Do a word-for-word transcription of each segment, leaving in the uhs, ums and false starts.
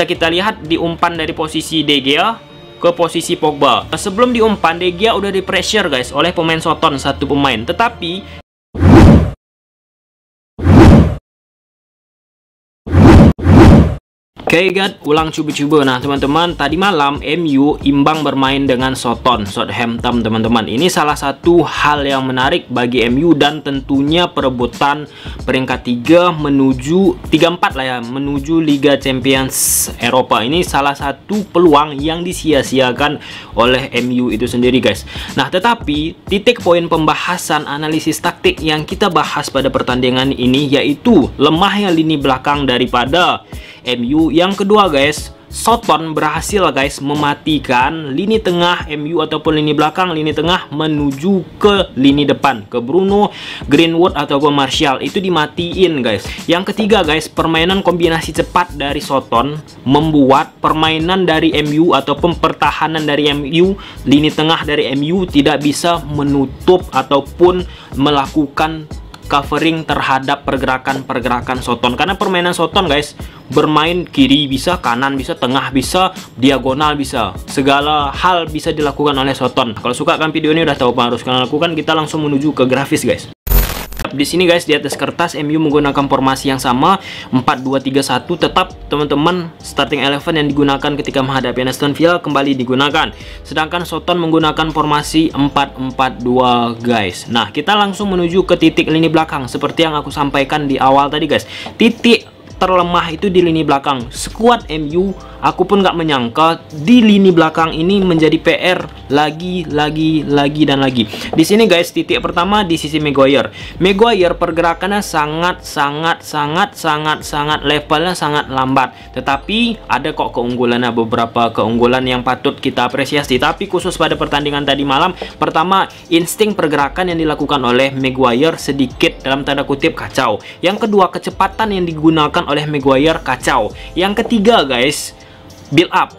bisa kita lihat diumpan dari posisi De Gea ke posisi Pogba. Sebelum diumpan, De Gea udah di pressure guys oleh pemain Soton, satu pemain. Tetapi okay guys, ulang cuba-cuba. Nah teman-teman, tadi malam M U imbang bermain dengan Soton, Southampton teman-teman. Ini salah satu hal yang menarik bagi M U dan tentunya perebutan peringkat tiga menuju tiga empat lah ya, menuju Liga Champions Eropa. Ini salah satu peluang yang disia-siakan oleh M U itu sendiri guys. Nah tetapi titik poin pembahasan analisis taktik yang kita bahas pada pertandingan ini yaitu lemahnya lini belakang daripada M U. Yang kedua guys, Soton berhasil guys mematikan lini tengah M U ataupun lini belakang, lini tengah menuju ke lini depan, ke Bruno, Greenwood ataupun Martial, itu dimatiin guys. Yang ketiga guys, permainan kombinasi cepat dari Soton membuat permainan dari M U ataupun pertahanan dari M U, lini tengah dari M U tidak bisa menutup ataupun melakukan covering terhadap pergerakan-pergerakan Soton. Karena permainan Soton guys bermain kiri bisa, kanan bisa, tengah bisa, diagonal bisa, segala hal bisa dilakukan oleh Soton. Kalau suka kan video ini udah tahu apa harus kalian lakukan. Kita langsung menuju ke grafis guys. Di sini guys, di atas kertas M U menggunakan formasi yang sama empat dua tiga satu, tetap teman-teman starting eleven yang digunakan ketika menghadapi Aston Villa kembali digunakan. Sedangkan Soton menggunakan formasi empat empat dua guys. Nah, kita langsung menuju ke titik lini belakang seperti yang aku sampaikan di awal tadi guys. Titik terlemah itu di lini belakang. Skuad M U, aku pun nggak menyangka di lini belakang ini menjadi P R lagi, lagi, lagi dan lagi. Di sini guys, titik pertama di sisi Maguire. Maguire pergerakannya sangat, sangat, sangat, sangat, sangat levelnya sangat lambat. Tetapi ada kok keunggulannya, beberapa keunggulan yang patut kita apresiasi. Tapi khusus pada pertandingan tadi malam, pertama insting pergerakan yang dilakukan oleh Maguire sedikit dalam tanda kutip kacau. Yang kedua kecepatan yang digunakan oleh Maguire kacau. Yang ketiga guys, build up.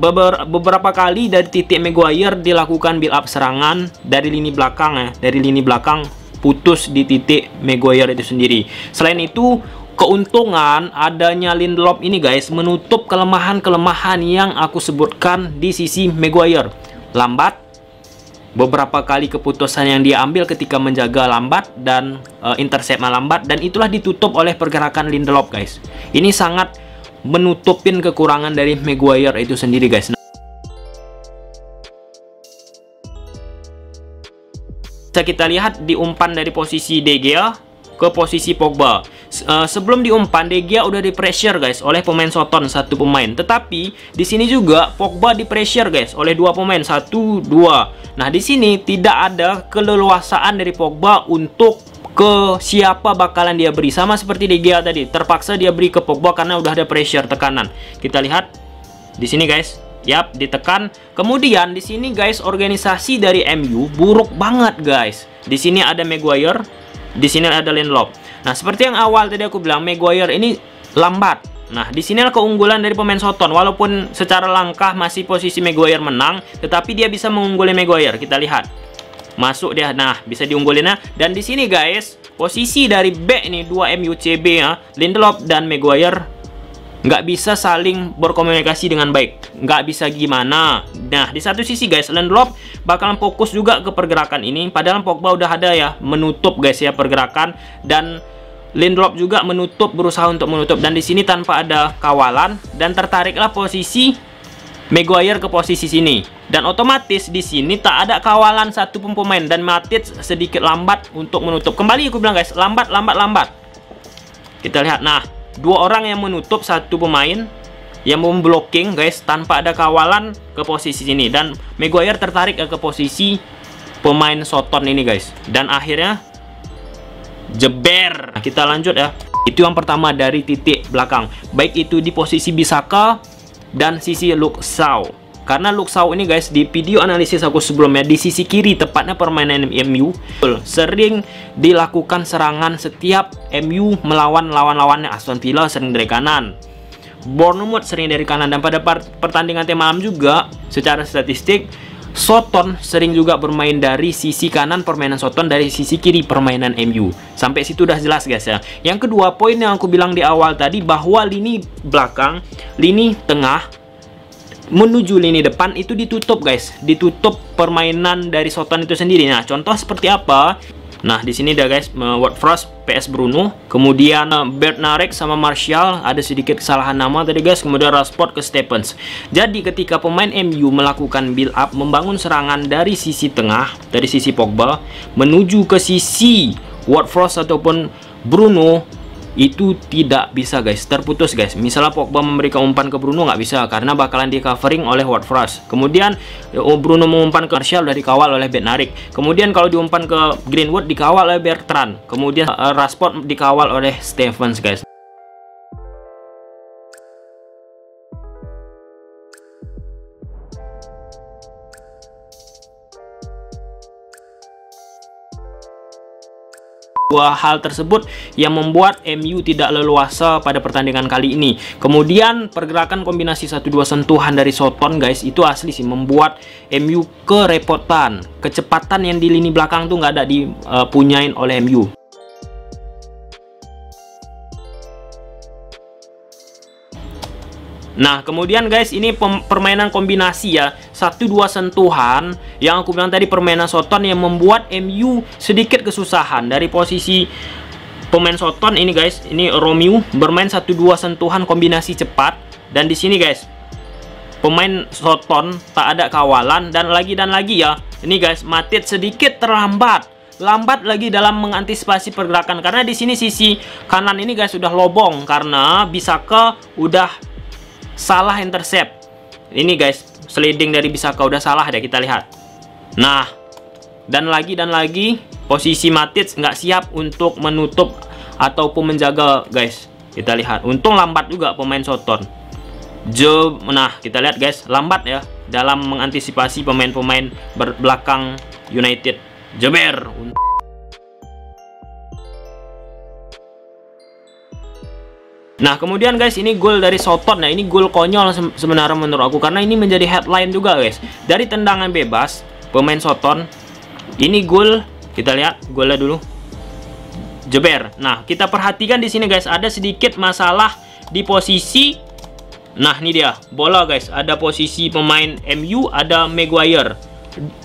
Beber beberapa kali dari titik Maguire dilakukan build up serangan dari lini belakang ya, dari lini belakang putus di titik Maguire itu sendiri. Selain itu, keuntungan adanya Lindelöf ini guys menutup kelemahan-kelemahan yang aku sebutkan di sisi Maguire. Lambat, beberapa kali keputusan yang dia ambil ketika menjaga lambat dan uh, intercept lambat, dan itulah ditutup oleh pergerakan Lindelöf guys. Ini sangat menutupin kekurangan dari Maguire itu sendiri guys. Bisa kita lihat diumpan dari posisi De Gea ke posisi Pogba. Sebelum diumpan, De Gea udah di pressure guys oleh pemain Soton, satu pemain. Tetapi di sini juga Pogba di pressure guys oleh dua pemain, satu dua. Nah di sini tidak ada keleluasaan dari Pogba untuk ke siapa bakalan dia beri, sama seperti De Gea tadi. Terpaksa dia beri ke Pogba karena udah ada pressure tekanan. Kita lihat di sini guys. Yap, ditekan. Kemudian di sini guys, organisasi dari M U buruk banget guys. Di sini ada Maguire, di sini ada Lindelöf. Nah, seperti yang awal tadi aku bilang, Maguire ini lambat. Nah, di sinilah keunggulan dari pemain Soton. Walaupun secara langkah masih posisi Maguire menang, tetapi dia bisa mengungguli Maguire. Kita lihat. Masuk dia. Nah, bisa diunggulinnya. Dan di sini guys, posisi dari back nih dua M U C B ya, Lindelöf dan Maguire nggak bisa saling berkomunikasi dengan baik, nggak bisa gimana. Nah di satu sisi guys, Lindelöf bakalan fokus juga ke pergerakan ini, padahal Pogba udah ada ya menutup guys ya pergerakan, dan Lindelöf juga menutup, berusaha untuk menutup. Dan di sini tanpa ada kawalan, dan tertariklah posisi Maguire ke posisi sini, dan otomatis di sini tak ada kawalan satu pun pemain, dan Matic sedikit lambat untuk menutup. Kembali aku bilang guys, lambat, lambat, lambat. Kita lihat. Nah, dua orang yang menutup satu pemain yang memblocking guys tanpa ada kawalan ke posisi sini, dan Maguire tertarik ke posisi pemain Soton ini guys, dan akhirnya jeber. Nah, kita lanjut ya. Itu yang pertama dari titik belakang, baik itu di posisi Bisaka dan sisi Luke Shaw. Karena Luke Shaw ini guys, di video analisis aku sebelumnya, di sisi kiri tepatnya permainan M U sering dilakukan serangan setiap M U melawan lawan-lawannya. Aston Villa sering dari kanan, Bournemouth sering dari kanan, dan pada pertandingan tadi malam juga secara statistik Soton sering juga bermain dari sisi kanan, permainan Soton dari sisi kiri permainan M U. Sampai situ udah jelas guys ya. Yang kedua, poin yang aku bilang di awal tadi bahwa lini belakang, lini tengah menuju lini depan itu ditutup guys, ditutup permainan dari Soton itu sendiri. Nah, contoh seperti apa? Nah, di sini dah guys, Ward-Prowse, P S Bruno, kemudian Bednarek sama Martial, ada sedikit kesalahan nama tadi guys, kemudian Rashford ke Stephens. Jadi ketika pemain M U melakukan build up, membangun serangan dari sisi tengah, dari sisi Pogba menuju ke sisi Ward-Prowse ataupun Bruno, itu tidak bisa guys, terputus guys. Misalnya Pogba memberikan umpan ke Bruno, nggak bisa karena bakalan di covering oleh Ward-Prowse. Kemudian Bruno mengumpan ke Martial, udah dikawal oleh Bednarek. Kemudian kalau diumpan ke Greenwood, dikawal oleh Bertrand. Kemudian Rashford dikawal oleh Stephens guys. Dua hal tersebut yang membuat M U tidak leluasa pada pertandingan kali ini. Kemudian pergerakan kombinasi satu dua sentuhan dari Soton guys, itu asli sih membuat M U kerepotan. Kecepatan yang di lini belakang tuh nggak ada dipunyain oleh M U. Nah, kemudian guys, ini permainan kombinasi ya, satu dua sentuhan yang aku bilang tadi, permainan Soton yang membuat M U sedikit kesusahan. Dari posisi pemain Soton ini guys, ini Romeu bermain satu dua sentuhan kombinasi cepat, dan di sini guys pemain Soton tak ada kawalan, dan lagi dan lagi ya, ini guys Matic sedikit terlambat. Lambat lagi dalam mengantisipasi pergerakan, karena di sini sisi kanan ini guys sudah lobong karena Bisaka udah salah intercept. Ini guys, sliding dari Bisaka udah salah deh, kita lihat. Nah, dan lagi dan lagi posisi Matic nggak siap untuk menutup ataupun menjaga guys. Kita lihat, untung lambat juga pemain Soton. Jo, nah kita lihat guys, lambat ya dalam mengantisipasi pemain-pemain belakang United. Jeber. Nah, kemudian guys, ini gol dari Soton. Nah, ini gol konyol sebenarnya menurut aku, karena ini menjadi headline juga guys. Dari tendangan bebas pemain Soton, ini gol, kita lihat golnya dulu. Jeber. Nah, kita perhatikan di sini guys, ada sedikit masalah di posisi. Nah, ini dia bola guys, ada posisi pemain M U, ada Maguire.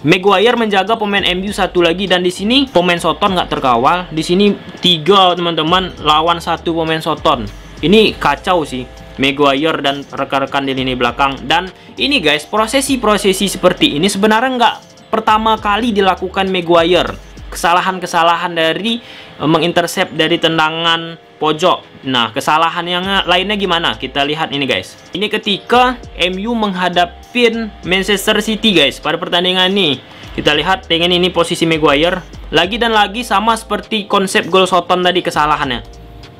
Maguire menjaga pemain M U satu lagi, dan di sini pemain Soton nggak terkawal. Di sini tiga teman-teman lawan satu pemain Soton. Ini kacau sih, Maguire dan rekan-rekan di lini belakang. Dan ini guys, prosesi-prosesi seperti ini sebenarnya nggak pertama kali dilakukan Maguire. Kesalahan-kesalahan dari mengintercept dari tendangan pojok. Nah, kesalahan yang lainnya gimana? Kita lihat ini guys. Ini ketika M U menghadapin Manchester City guys pada pertandingan ini. Kita lihat, pengen ini posisi Maguire. Lagi dan lagi sama seperti konsep gol Soton tadi kesalahannya.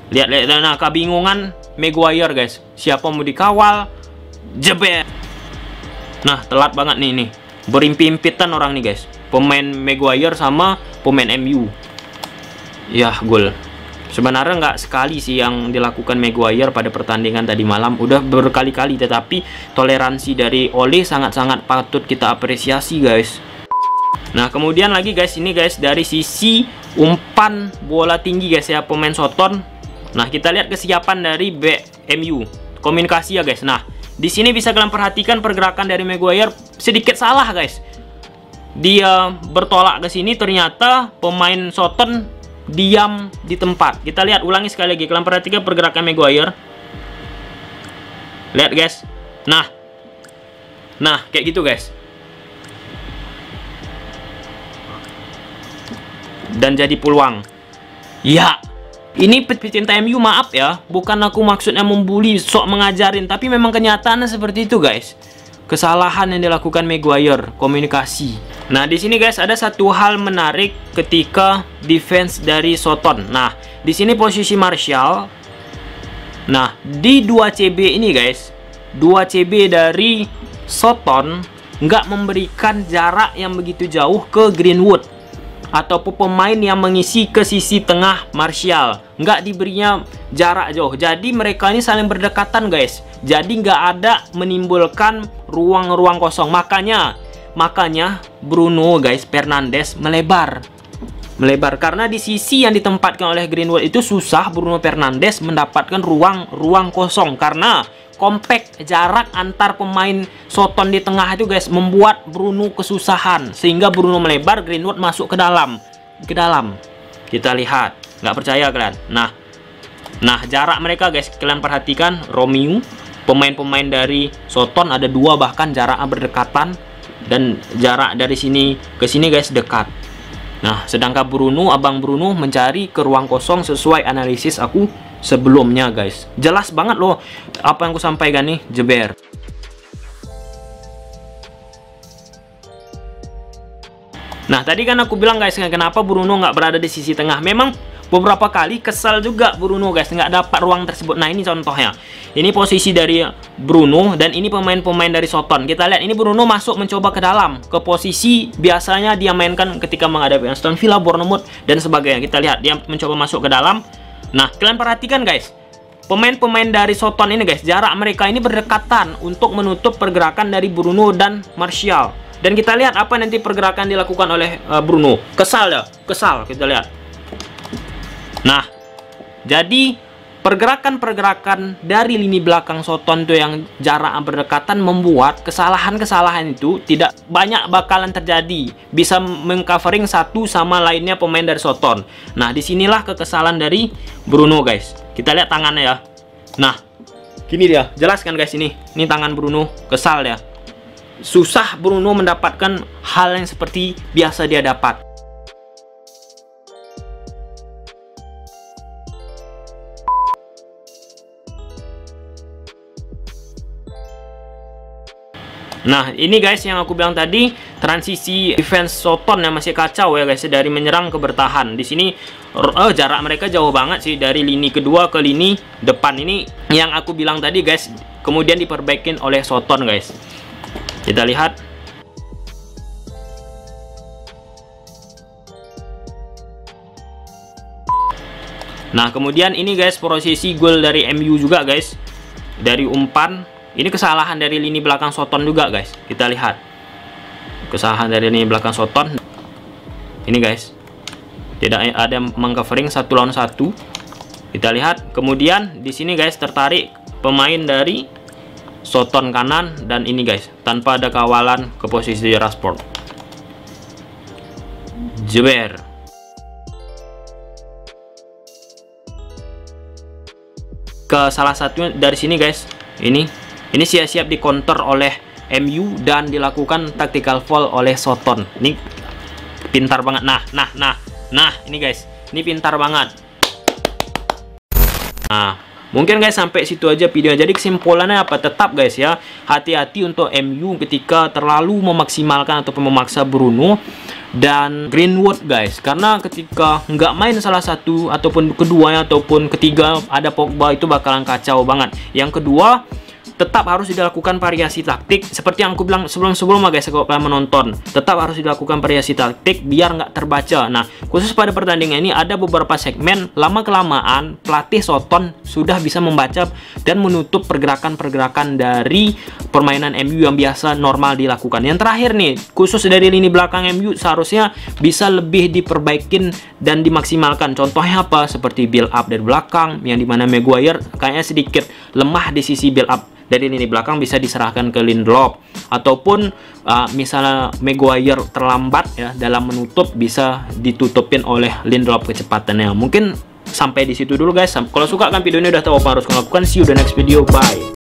Lihat, lihat, nah kebingungan Maguire guys. Siapa mau dikawal? Jeber. Nah, telat banget nih nih. Berimpi-impitan orang nih guys. Pemain Maguire sama pemain M U. Yah, gol. Sebenarnya nggak sekali sih yang dilakukan Maguire pada pertandingan tadi malam, udah berkali-kali, tetapi toleransi dari Ole sangat-sangat patut kita apresiasi guys. Nah, kemudian lagi guys, ini guys dari sisi umpan bola tinggi guys ya pemain Soton. Nah, kita lihat kesiapan dari M U, komunikasi ya guys. Nah, di sini bisa kalian perhatikan pergerakan dari Maguire sedikit salah guys. Dia bertolak ke sini, ternyata pemain Soton diam di tempat. Kita lihat, ulangi sekali lagi, kalian perhatikan pergerakan Maguire. Lihat guys. Nah, nah kayak gitu guys. Dan jadi peluang. Ya, ini pecinta M U maaf ya, bukan aku maksudnya membuli, sok mengajarin, tapi memang kenyataannya seperti itu guys. Kesalahan yang dilakukan Maguire, komunikasi. Nah, di sini guys ada satu hal menarik ketika defense dari Soton. Nah, di sini posisi Martial. Nah, di dua C B ini guys, dua C B dari Soton nggak memberikan jarak yang begitu jauh ke Greenwood ataupun pemain yang mengisi ke sisi tengah Martial. Nggak diberinya jarak jauh, jadi mereka ini saling berdekatan guys. Jadi nggak ada menimbulkan ruang-ruang kosong. Makanya Makanya Bruno guys Fernandes melebar. Melebar karena di sisi yang ditempatkan oleh Greenwood itu susah Bruno Fernandes mendapatkan ruang-ruang kosong, karena kompak jarak antar pemain Soton di tengah itu guys membuat Bruno kesusahan, sehingga Bruno melebar, Greenwood masuk ke dalam. Ke dalam. Kita lihat, nggak percaya kalian. Nah, nah jarak mereka guys, kalian perhatikan Romeu, pemain-pemain dari Soton ada dua, bahkan jaraknya berdekatan, dan jarak dari sini ke sini guys dekat. Nah, sedangkan Bruno, Abang Bruno mencari ke ruang kosong sesuai analisis aku sebelumnya guys. Jelas banget loh apa yang aku sampaikan nih, jeber. Nah, tadi kan aku bilang guys, kenapa Bruno nggak berada di sisi tengah. Memang beberapa kali kesal juga Bruno guys, nggak dapat ruang tersebut. Nah, ini contohnya. Ini posisi dari Bruno, dan ini pemain-pemain dari Soton. Kita lihat, ini Bruno masuk mencoba ke dalam, ke posisi biasanya dia mainkan ketika menghadapi Aston Villa, Bournemouth, dan sebagainya. Kita lihat, dia mencoba masuk ke dalam. Nah, kalian perhatikan guys, pemain-pemain dari Soton ini guys, jarak mereka ini berdekatan untuk menutup pergerakan dari Bruno dan Martial. Dan kita lihat apa nanti pergerakan dilakukan oleh uh, Bruno. Kesal ya, kesal, kita lihat. Nah, jadi pergerakan-pergerakan dari lini belakang Soton tuh yang jarak berdekatan membuat kesalahan-kesalahan itu tidak banyak bakalan terjadi, bisa mengcovering satu sama lainnya pemain dari Soton. Nah, disinilah kekesalan dari Bruno guys. Kita lihat tangannya ya. Nah, gini dia, jelaskan guys ini. Ini tangan Bruno, kesal ya. Susah Bruno mendapatkan hal yang seperti biasa dia dapat. Nah, ini guys yang aku bilang tadi, transisi defense Soton yang masih kacau ya guys, dari menyerang ke bertahan. Di sini oh, jarak mereka jauh banget sih dari lini kedua ke lini depan ini yang aku bilang tadi guys, kemudian diperbaikin oleh Soton guys. Kita lihat. Nah, kemudian ini guys prosesi gol dari M U juga guys. Dari umpan. Ini kesalahan dari lini belakang Soton juga guys. Kita lihat. Kesalahan dari lini belakang Soton. Ini guys. Tidak ada meng-covering satu lawan satu. Kita lihat. Kemudian di sini guys tertarik pemain dari Soton kanan. Dan ini guys. Tanpa ada kawalan ke posisi Rashford. Jeber. Ke salah satunya dari sini guys. Ini. Ini siap-siap dikonter oleh M U dan dilakukan tactical foul oleh Soton. Ini pintar banget. Nah, nah, nah, nah, ini guys, ini pintar banget. Nah, mungkin guys sampai situ aja video. Jadi kesimpulannya apa? Tetap guys ya, hati-hati untuk M U ketika terlalu memaksimalkan atau memaksa Bruno dan Greenwood guys. Karena ketika nggak main salah satu ataupun keduanya ataupun ketiga ada Pogba, itu bakalan kacau banget. Yang kedua, tetap harus dilakukan variasi taktik seperti yang aku bilang sebelum-sebelumnya guys, kalau kalian menonton. Tetap harus dilakukan variasi taktik biar nggak terbaca. Nah, khusus pada pertandingan ini ada beberapa segmen, lama-kelamaan pelatih Soton sudah bisa membaca dan menutup pergerakan-pergerakan dari permainan M U yang biasa normal dilakukan. Yang terakhir nih, khusus dari lini belakang M U seharusnya bisa lebih diperbaikin dan dimaksimalkan. Contohnya apa? Seperti build up dari belakang, yang dimana Maguire kayaknya sedikit lemah di sisi build up. Dari lini belakang bisa diserahkan ke Lindelöf, ataupun uh, misalnya Maguire terlambat ya dalam menutup, bisa ditutupin oleh Lindelöf kecepatannya. Mungkin sampai di situ dulu guys. Kalau suka kan video ini, udah tahu apa harus melakukan. See you the next video. Bye.